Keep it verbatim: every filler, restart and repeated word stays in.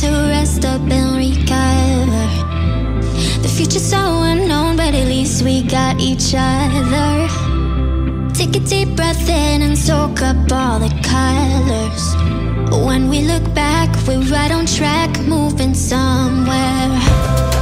to rest up and recover. The future's so unknown, but at least we got each other. Take a deep breath in and soak up all the colors. When we look back, we're right on track, moving somewhere.